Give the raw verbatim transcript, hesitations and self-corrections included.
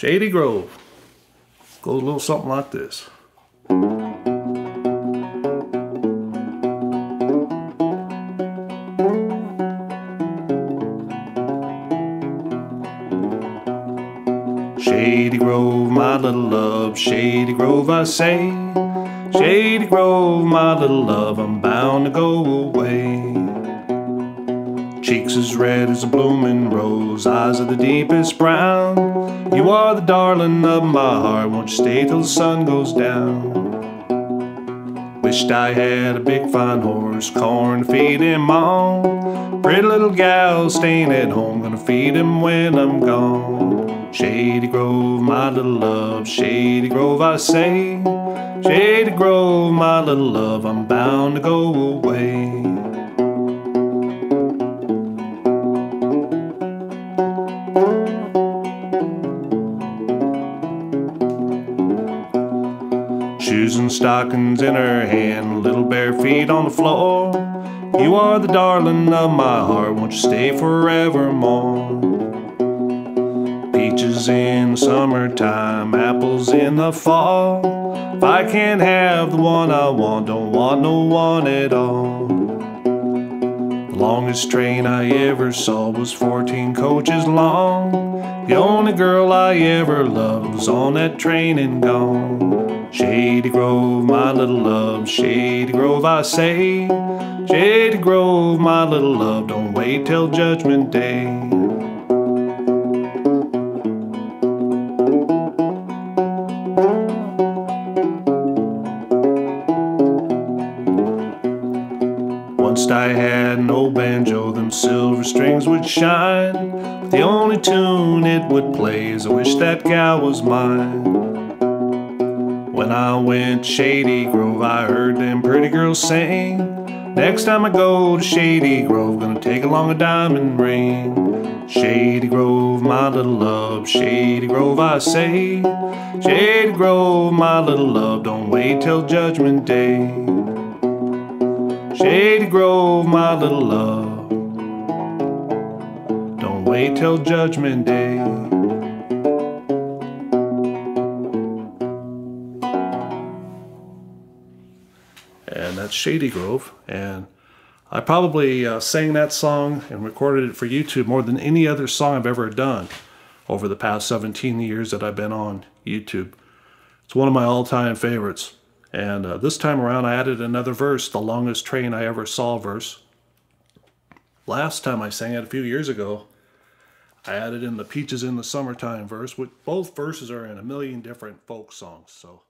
Shady Grove. Goes a little something like this. Shady Grove, my little love, Shady Grove, I say. Shady Grove, my little love, I'm bound to go away. Cheeks as red as a blooming rose, eyes of the deepest brown. You are the darling of my heart, won't you stay till the sun goes down? Wished I had a big fine horse, corn to feed him on. Pretty little gal staying at home, gonna feed him when I'm gone. Shady Grove, my little love, Shady Grove, I say. Shady Grove, my little love, I'm bound to go away. Shoes and stockings in her hand, little bare feet on the floor. You are the darling of my heart, won't you stay forevermore? Peaches in the summertime, apples in the fall. If I can't have the one I want, don't want no one at all. The longest train I ever saw was fourteen coaches long. The only girl I ever loved was on that train and gone. Shady Grove, my little love, Shady Grove, I say. Shady Grove, my little love, don't wait till Judgment Day. Once I had an old banjo, them silver strings would shine. But the only tune it would play is I wish that gal was mine. When I went to Shady Grove, I heard them pretty girls sing. Next time I go to Shady Grove, gonna take along a diamond ring. Shady Grove, my little love, Shady Grove, I say. Shady Grove, my little love, don't wait till Judgment Day. Shady Grove, my little love, don't wait till Judgment Day. And that's Shady Grove, and I probably uh, sang that song and recorded it for YouTube more than any other song I've ever done over the past seventeen years that I've been on YouTube. It's one of my all-time favorites. And uh, this time around, I added another verse, the longest train I ever saw verse. Last time I sang it a few years ago, I added in the peaches in the summertime verse, which both verses are in a million different folk songs. So.